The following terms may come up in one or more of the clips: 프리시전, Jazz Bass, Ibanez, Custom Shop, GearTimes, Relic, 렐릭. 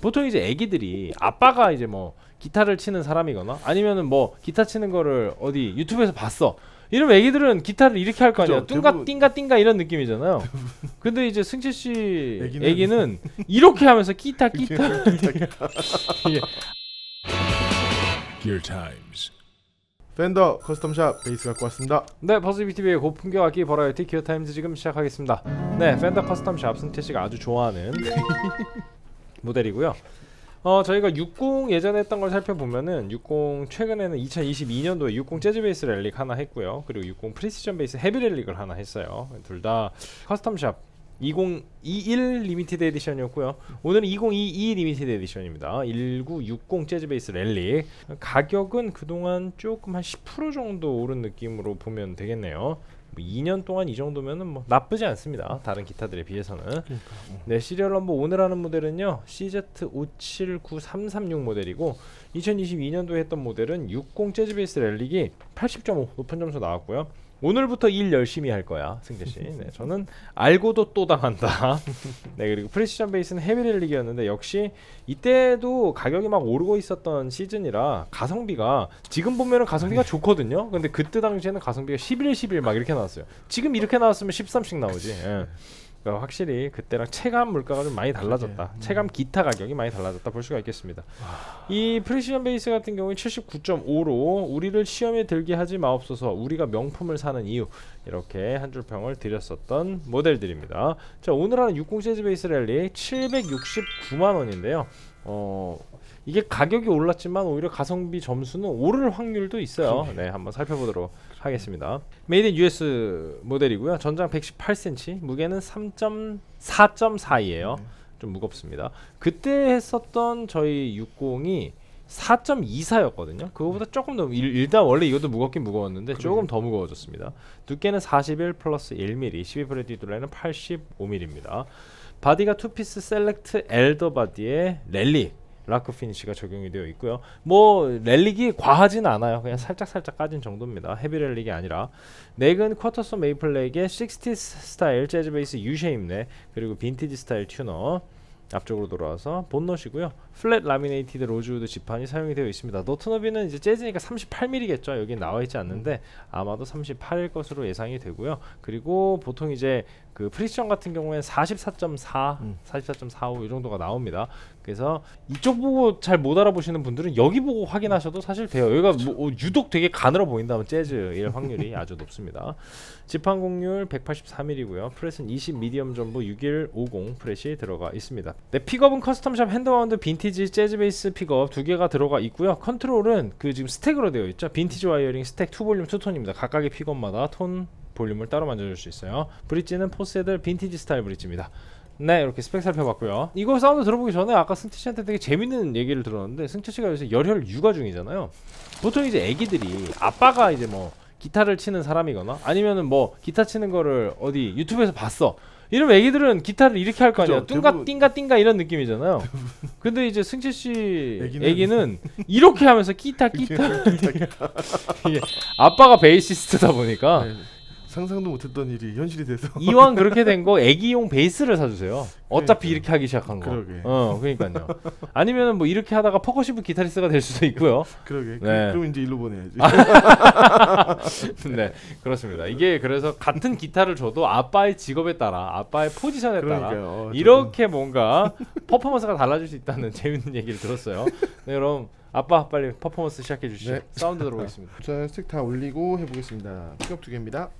보통 이제 애기들이 아빠가 이제 뭐 기타를 치는 사람이거나 아니면은 뭐 기타 치는 거를 어디 유튜브에서 봤어. 이러면 애기들은 기타를 이렇게 할 거 아니야. 뚱가 띵가 띵가 이런 느낌이잖아요. 근데 이제 승철씨 애기는 이렇게 하면서 끼타 끼타. Gear Times. 펜더 커스텀샵 베이스 갖고 왔습니다. 네, 버즈비TV의 고품격 악기 버라이어티 기어 타임즈 지금 시작하겠습니다. 네, 펜더 커스텀샵 승태씨가 아주 좋아하는 모델이고요. 저희가 60 예전에 했던 걸 살펴보면은 60 최근에는 2022년도에 60 재즈 베이스 렐릭 하나 했고요. 그리고 60 프리시전 베이스 헤비 렐릭을 하나 했어요. 둘 다 커스텀샵 2021 리미티드 에디션이었고요. 오늘은 2022 리미티드 에디션입니다. 1960 재즈 베이스 렐릭. 가격은 그동안 조금 한 10% 정도 오른 느낌으로 보면 되겠네요. 뭐 2년 동안 이 정도면은 뭐 나쁘지 않습니다. 다른 기타들에 비해서는. 그러니까. 네, 시리얼 넘버 오늘 하는 모델은요 CZ579336 모델이고 2022년도에 했던 모델은 60 재즈 베이스 렐릭이 80.5 높은 점수 나왔고요. 오늘부터 일 열심히 할 거야, 승재씨. 네, 저는 알고도 또 당한다. 네, 그리고 프리시전 베이스는 헤비 렐릭이었는데 역시 이때도 가격이 막 오르고 있었던 시즌이라 가성비가 지금 보면은 가성비가 좋거든요. 근데 그때 당시에는 가성비가 11, 11 막 이렇게 나왔어요. 지금 이렇게 나왔으면 13씩 나오지. 예. 그러니까 확실히 그때랑 체감 물가가 좀 많이 달라졌다. 체감 기타 가격이 많이 달라졌다 볼 수가 있겠습니다. 이 프리시전 베이스 같은 경우에 79.5로 우리를 시험에 들게 하지 마옵소서, 우리가 명품을 사는 이유, 이렇게 한 줄 평을 드렸었던 모델들입니다. 자, 오늘 하는 60 재즈 베이스 랠리 769만원인데요 이게 가격이 올랐지만 오히려 가성비 점수는 오를 확률도 있어요. 네, 한번 살펴보도록 하겠습니다. 메이드 인 US 모델이고요. 전장 118cm, 무게는 4.4이에요. 좀 무겁습니다. 그때 했었던 저희 60이 4.24였거든요. 그거보다 조금 더, 일단 원래 이것도 무겁긴 무거웠는데 조금 더 무거워졌습니다. 두께는 41 플러스 1mm, 12프렛 뒷둘레는 85mm입니다. 바디가 투피스 셀렉트 엘더 바디에 랠리 라크 피니쉬가 적용이 되어 있고요. 뭐 렐릭이 과하진 않아요. 그냥 살짝 까진 정도입니다. 헤비 렐릭이 아니라. 넥은 쿼터소 메이플렉의 60s 스타일 재즈 베이스 U-쉐입 넥, 그리고 빈티지 스타일 튜너. 앞쪽으로 돌아와서 본넛이고요. 플랫 라미네이티드 로즈우드 지판이 사용이 되어 있습니다. 노트 너비는 이제 재즈니까 38mm겠죠. 여기 나와 있지 않는데 아마도 38일 것으로 예상이 되고요. 그리고 보통 이제 그 프리시전 같은 경우에는 44.4, 44.45 이 정도가 나옵니다. 그래서 이쪽 보고 잘 못 알아보시는 분들은 여기 보고 확인하셔도 사실 돼요. 여기가 뭐 유독 되게 가늘어 보인다면 재즈일 확률이 아주 높습니다. 지판 곡률 183mm고요. 프렛은 20 미디엄 전부 6150 프렛이 들어가 있습니다. 네, 픽업은 커스텀샵 핸드와운드 빈티지 재즈 베이스 픽업 두 개가 들어가 있고요. 컨트롤은 그 지금 스택으로 되어 있죠. 빈티지 와이어링 스택 2볼륨 2톤입니다. 각각의 픽업마다 톤 볼륨을 따로 만져줄 수 있어요. 브릿지는 포세들 빈티지 스타일 브릿지입니다. 네, 이렇게 스펙 살펴봤고요. 이거 사운드 들어보기 전에 아까 승태씨한테 되게 재밌는 얘기를 들었는데, 승태씨가 요새 열혈 육아 중이잖아요. 보통 이제 애기들이 아빠가 이제 뭐 기타를 치는 사람이거나 아니면은 뭐 기타 치는 거를 어디 유튜브에서 봤어. 이러면 애기들은 기타를 이렇게 할 거 아니야. 뚱가 띵가 띵가 이런 느낌이잖아요. 근데 이제 승철씨 애기는 이렇게 하면서 끼타 끼타. 아빠가 베이시스트다 보니까 상상도 못했던 일이 현실이 돼서 이왕 그렇게 된 거 애기용 베이스를 사주세요. 어차피 그러니까. 이렇게 하기 시작한 거. 그러게. 그러니까요. 아니면은 뭐 이렇게 하다가 퍼커시브 기타리스트가 될 수도 있고요. 그러게. 네. 그럼 이제 일로 보내야지. 네, 그렇습니다. 이게 그래서 같은 기타를 줘도 아빠의 직업에 따라, 아빠의 포지션에 따라 이렇게 뭔가 퍼포먼스가 달라질 수 있다는 재밌는 얘기를 들었어요. 네, 그럼 아빠 빨리 퍼포먼스 시작해 주시죠. 네. 사운드 들어보겠습니다. 자, 스틱 다 올리고 해보겠습니다. 픽업 두 개입니다.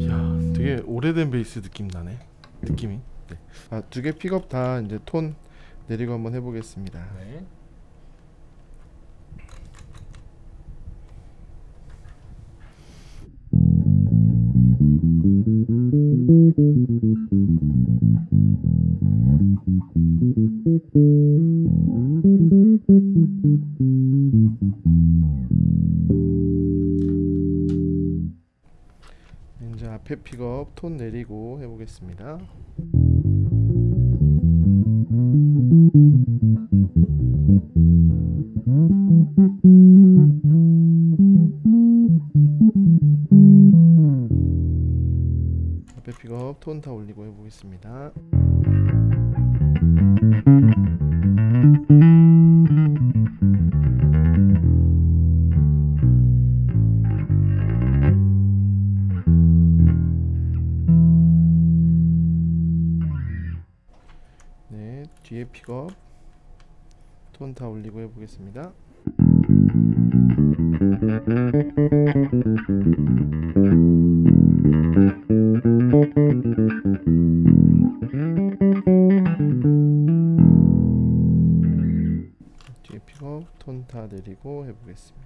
야, 되게 오래된 베이스 느낌 나네. 느낌이. 네. 아, 두 개 픽업 다 이제 톤 내리고 한번 해보겠습니다. 네. 이제 앞에 픽업 톤 내리고 해보겠습니다. 앞에 픽업 톤 다 올리고 해보겠습니다. 네, 뒤에 픽업 톤 다 올리고 해보겠습니다. 뒤에 픽업 톤 다 내리고 해보겠습니다.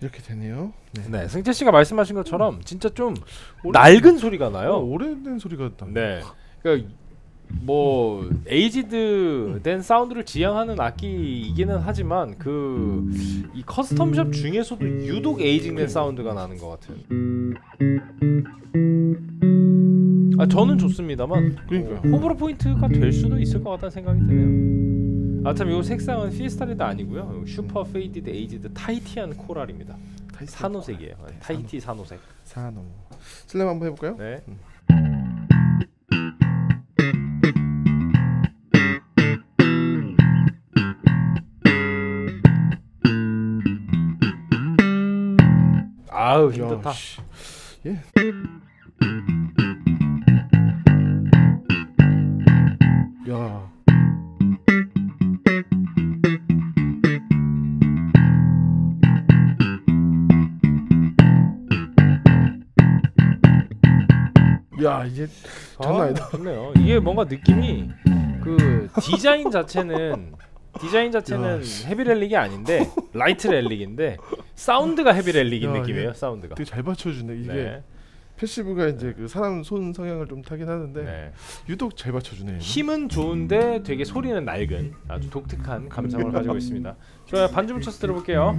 이렇게 되네요. 네, 승재 씨가 말씀하신 것처럼 진짜 좀 낡은 소리가 나요. 오래된 소리가 나. 네, 그러니까 뭐 에이지드 된 사운드를 지향하는 악기이기는 하지만 그 이 커스텀샵 중에서도 유독 에이징된 사운드가 나는 것 같아요. 아, 저는 좋습니다만 그러니까요. 호불호 포인트가 될 수도 있을 것 같다는 생각이 드네요. 아, 참, 요 색상은 피스타리드 아니고요. 슈퍼 페이디드 에이지드 타이티한 코랄입니다. 산호색이에요. 네, 타이티 산호색. 산호. 슬랩 한번 해볼까요? 네. 아우, 힘들다. 예. 야. 야, 이제 장난 아니다. 좋네요. 이게 뭔가 느낌이 그 디자인 자체는 헤비 렐릭이 아닌데 라이트 렐릭인데 사운드가 헤비 렐릭인 느낌이에요. 사운드가 되게 잘 받쳐주네. 이게 네. 패시브가 이제 그 사람 손 성향을 좀 타긴 하는데 네. 유독 잘 받쳐주네요. 힘은 좋은데 되게 소리는 낡은 아주 독특한 감상을 가지고 있습니다. 좋아요. 반주 붙여서 들어볼게요.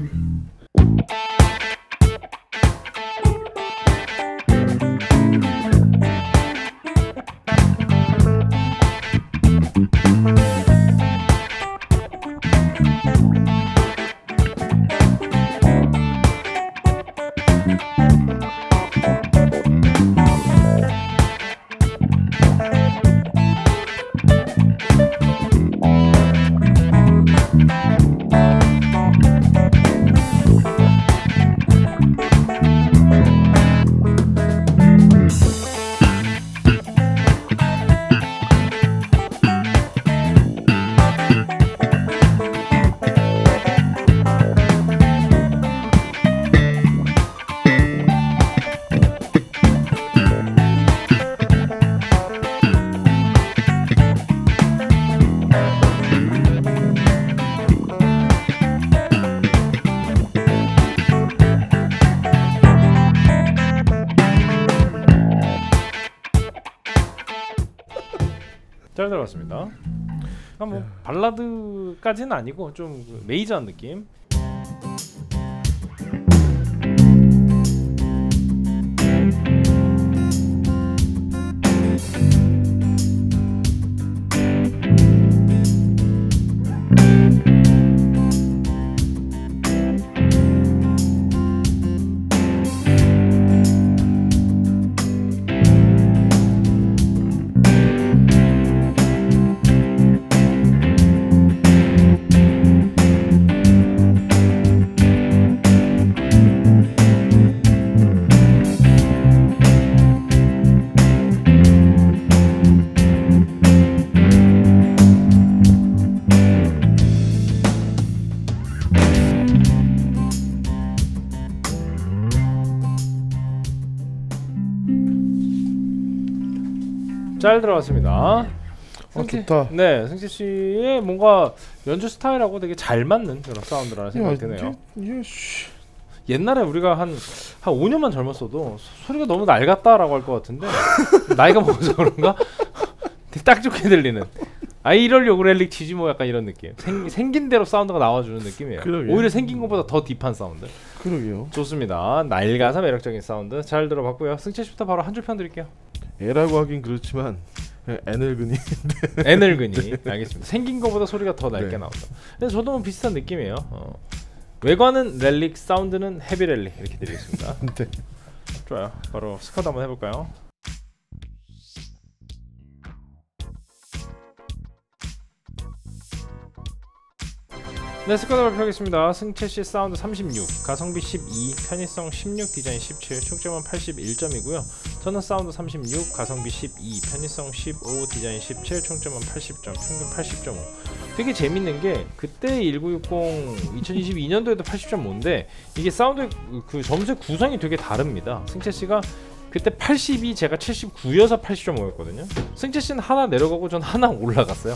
잘 들어봤습니다. 그러니까 뭐 발라드까지는 아니고 좀 메이저한 느낌. 잘 들어봤습니다. 좋다. 네, 승재 씨의 뭔가 연주 스타일하고 되게 잘 맞는 그런 사운드라는 생각이 드네요. 옛날에 우리가 한 5년만 젊었어도 소리가 너무 낡았다라고 할 것 같은데 나이가 먹어서 그런가? 딱 좋게 들리는. 아 이럴려고 렐릭 치지 뭐 약간 이런 느낌. 생긴 대로 사운드가 나와주는 느낌이에요. 그러게요. 오히려 생긴 것보다 더 딥한 사운드. 그러게요. 좋습니다. 낡아서 매력적인 사운드 잘 들어봤고요. 승채씨부터 바로 한 줄 편 드릴게요. 애라고 하긴 그렇지만 애늙은이. 애늙은이. 네. 알겠습니다. 생긴 것보다 소리가 더 낡게 네. 나온다. 근데 저도 뭐 비슷한 느낌이에요. 외관은 렐릭, 사운드는 헤비 렐릭 이렇게 드리겠습니다. 네. 좋아요. 바로 스쿼드 한번 해볼까요? 네, 스쿼드 발표하겠습니다. 승채씨 사운드 36, 가성비 12, 편의성 16, 디자인 17, 총점은 81점이고요 저는 사운드 36, 가성비 12, 편의성 15, 디자인 17, 총점은 80점, 평균 80.5. 되게 재밌는게 그때 1960 2022년도에도 80.5인데 이게 사운드 그 점수의 구성이 되게 다릅니다. 승채씨가 그때 80이 제가 79여서 80.5였거든요. 승채씨는 하나 내려가고 전 하나 올라갔어요.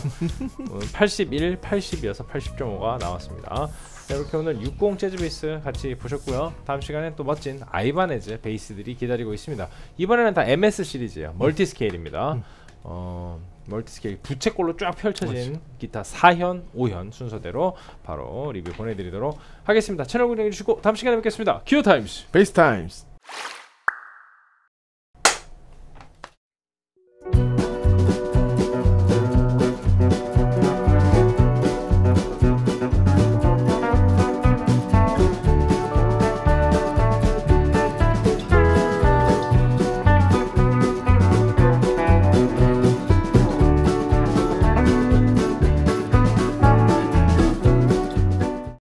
81, 80이어서 80.5가 나왔습니다. 자, 이렇게 오늘 60 재즈베이스 같이 보셨고요. 다음 시간엔 또 멋진 아이바네즈 베이스들이 기다리고 있습니다. 이번에는 다 MS 시리즈예요. 멀티스케일입니다. 멀티스케일 부채꼴로 쫙 펼쳐진 맞지. 기타 4현, 5현 순서대로 바로 리뷰 보내드리도록 하겠습니다. 채널 구독해주시고 다음 시간에 뵙겠습니다. 기어 타임스, 베이스 타임스.